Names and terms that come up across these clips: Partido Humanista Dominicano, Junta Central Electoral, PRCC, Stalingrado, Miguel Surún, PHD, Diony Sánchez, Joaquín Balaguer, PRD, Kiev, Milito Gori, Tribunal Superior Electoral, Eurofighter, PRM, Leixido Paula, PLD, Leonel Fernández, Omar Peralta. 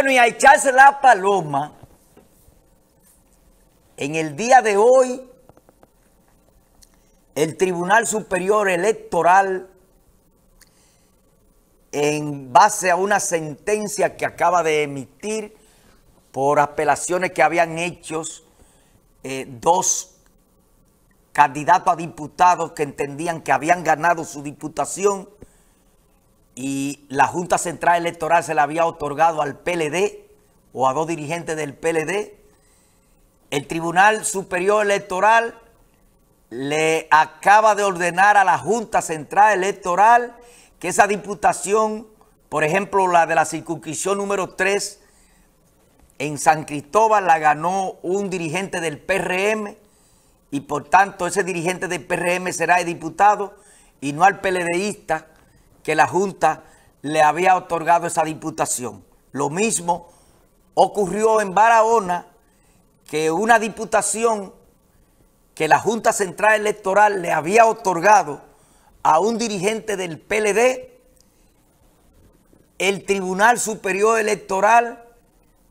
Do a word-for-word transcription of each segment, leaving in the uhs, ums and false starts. Bueno, y a echarse la paloma, en el día de hoy, el Tribunal Superior Electoral, en base a una sentencia que acaba de emitir por apelaciones que habían hecho eh, dos candidatos a diputados que entendían que habían ganado su diputación y la Junta Central Electoral se la había otorgado al P L D o a dos dirigentes del P L D, el Tribunal Superior Electoral le acaba de ordenar a la Junta Central Electoral que esa diputación, por ejemplo, la de la circunscripción número tres en San Cristóbal, la ganó un dirigente del P R M y por tanto ese dirigente del P R M será el diputado y no al PLDista que la Junta le había otorgado esa diputación. Lo mismo ocurrió en Barahona, que una diputación que la Junta Central Electoral le había otorgado a un dirigente del P L D, el Tribunal Superior Electoral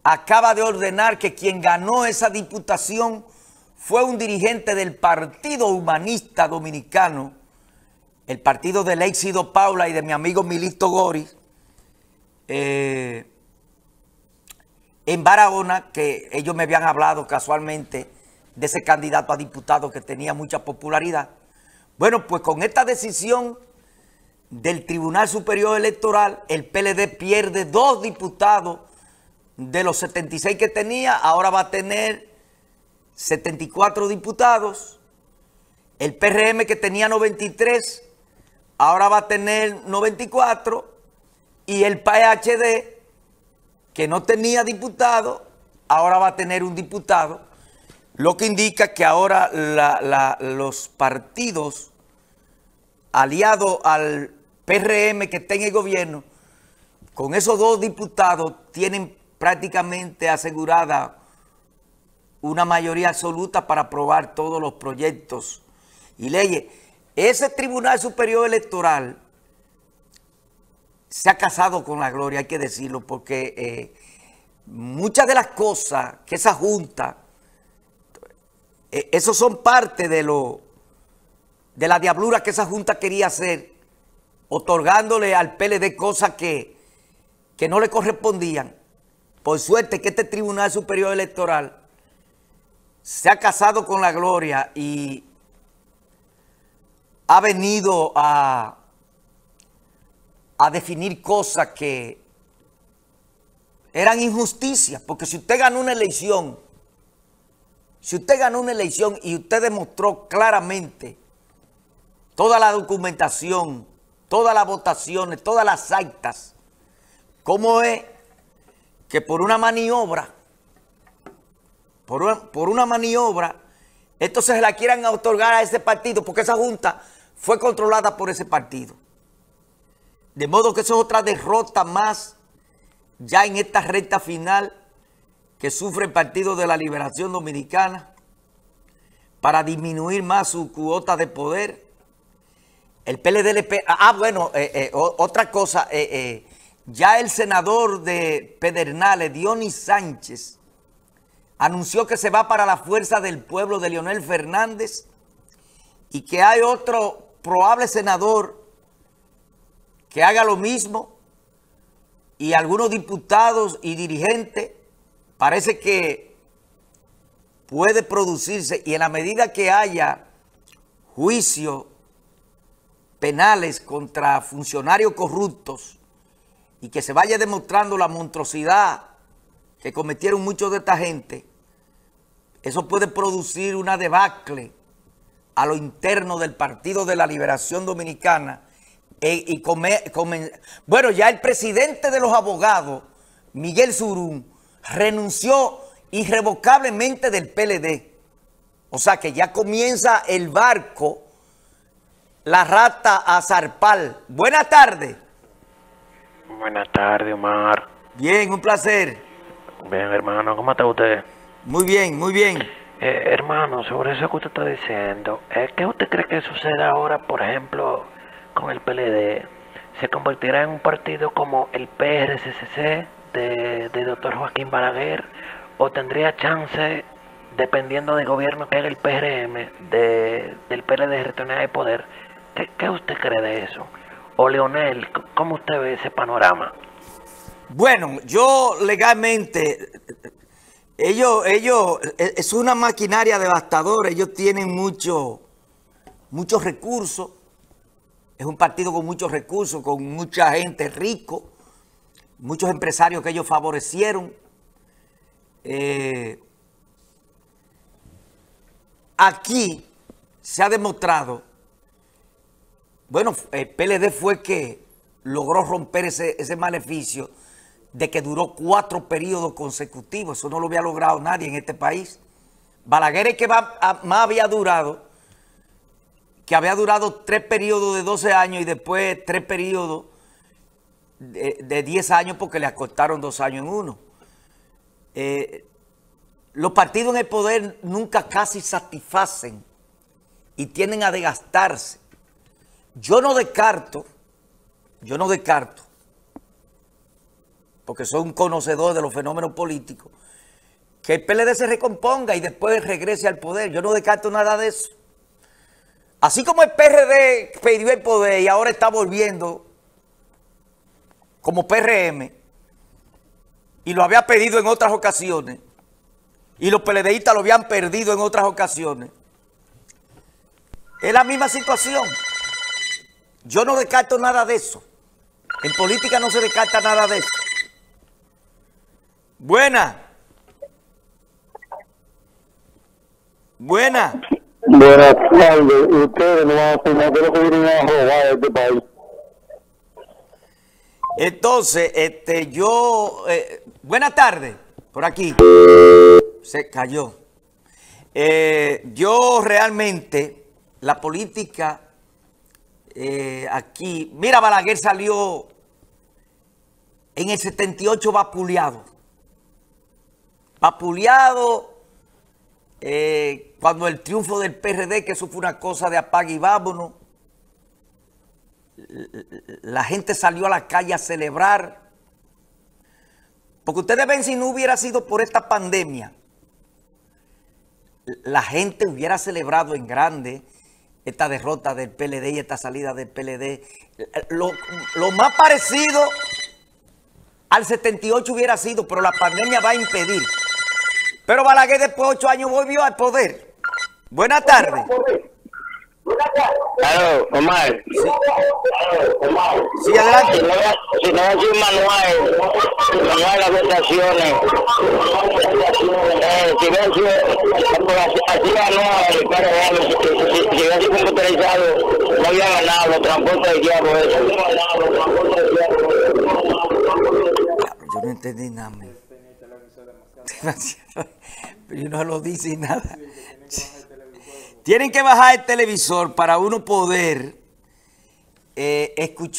acaba de ordenar que quien ganó esa diputación fue un dirigente del Partido Humanista Dominicano, el partido de Leixido Paula y de mi amigo Milito Gori, eh, en Barahona, que ellos me habían hablado casualmente de ese candidato a diputado que tenía mucha popularidad. Bueno, pues con esta decisión del Tribunal Superior Electoral, el P L D pierde dos diputados de los setenta y seis que tenía, ahora va a tener setenta y cuatro diputados. El P R M que tenía noventa y tres, ahora va a tener noventa y cuatro. Y el P H D, que no tenía diputado, ahora va a tener un diputado. Lo que indica que ahora la, la, los partidos aliados al P R M que está en el gobierno, con esos dos diputados tienen prácticamente asegurada una mayoría absoluta para aprobar todos los proyectos y leyes. Ese Tribunal Superior Electoral se ha casado con la gloria, hay que decirlo, porque eh, muchas de las cosas que esa junta, esos son parte de lo de la diablura que esa junta quería hacer, otorgándole al P L D cosas que, que no le correspondían. Por suerte que este Tribunal Superior Electoral se ha casado con la gloria y ha venido a, a definir cosas que eran injusticias, porque si usted ganó una elección, Si usted ganó una elección y usted demostró claramente toda la documentación, todas las votaciones, todas las actas, ¿cómo es que por una maniobra, por una, por una maniobra, entonces la quieran otorgar a ese partido? Porque esa junta fue controlada por ese partido. De modo que eso es otra derrota más ya en esta recta final que sufre el Partido de la Liberación Dominicana para disminuir más su cuota de poder. El P L D L P... Ah, bueno, eh, eh, otra cosa. Eh, eh, ya el senador de Pedernales, Diony Sánchez, anunció que se va para la Fuerza del Pueblo de Leonel Fernández y que hay otro probable senador que haga lo mismo y algunos diputados y dirigentes. Parece que puede producirse y en la medida que haya juicios penales contra funcionarios corruptos y que se vaya demostrando la monstruosidad que cometieron muchos de esta gente, eso puede producir una debacle a lo interno del Partido de la Liberación Dominicana. E, y come, come, bueno, ya el presidente de los abogados, Miguel Surún, renunció irrevocablemente del P L D. O sea que ya comienza el barco, la rata a zarpar. Buenas tardes. Buenas tardes, Omar. Bien, un placer. Bien, hermano, ¿cómo está usted? Muy bien, muy bien. Eh, hermano, sobre eso que usted está diciendo, ¿qué usted cree que suceda ahora, por ejemplo, con el P L D? ¿Se convertirá en un partido como el P R C C? de, de doctor Joaquín Balaguer, o tendría chance, dependiendo del gobierno que haga el P R M, de, del P L D de retornar al poder? ¿Qué, ¿Qué usted cree de eso? O Leonel, ¿cómo usted ve ese panorama? Bueno, yo legalmente, ellos, ellos, es una maquinaria devastadora, ellos tienen mucho, muchos recursos, es un partido con muchos recursos, con mucha gente rico, muchos empresarios que ellos favorecieron. Eh, aquí se ha demostrado, bueno, el P L D fue que logró romper ese, ese maleficio de que duró cuatro periodos consecutivos. Eso no lo había logrado nadie en este país. Balaguer es que va a, más había durado, que había durado tres periodos de doce años y después tres periodos de, de diez años porque le acortaron dos años en uno. Eh, los partidos en el poder nunca casi satisfacen y tienden a desgastarse. Yo no descarto, yo no descarto, porque soy un conocedor de los fenómenos políticos, que el P L D se recomponga y después regrese al poder. Yo no descarto nada de eso. Así como el P R D perdió el poder y ahora está volviendo como P R M, y lo había pedido en otras ocasiones, y los PLDistas lo habían perdido en otras ocasiones, es la misma situación. Yo no descarto nada de eso. En política no se descarta nada de eso. Buena. Buena. Buenas tardes. Ustedes no van a opinar, pero que vienen a robar a este país. Entonces, este, yo... Eh, buenas tardes. Por aquí. Se cayó. Eh, yo realmente, la política... Eh, aquí, mira, Balaguer salió en el setenta y ocho vapuleado, vapuleado eh, cuando el triunfo del P R D, que eso fue una cosa de apague y vámonos, la gente salió a la calle a celebrar, porque ustedes ven, si no hubiera sido por esta pandemia, la gente hubiera celebrado en grande esta derrota del P L D y esta salida del P L D. Lo, lo más parecido al setenta y ocho hubiera sido, pero la pandemia va a impedir. Pero Balaguer después de ocho años volvió al poder. Buenas tardes. Claro, Omar. Sí, sí, adelante. Si no, si no es un manual, manual de las votaciones, eh, si no es así ganó, si no es computarizado, no había ganado, los transportes de diablo, eso. Yo no entendí nada. Yo no lo dice nada. Tienen que bajar el televisor para uno poder eh, escuchar.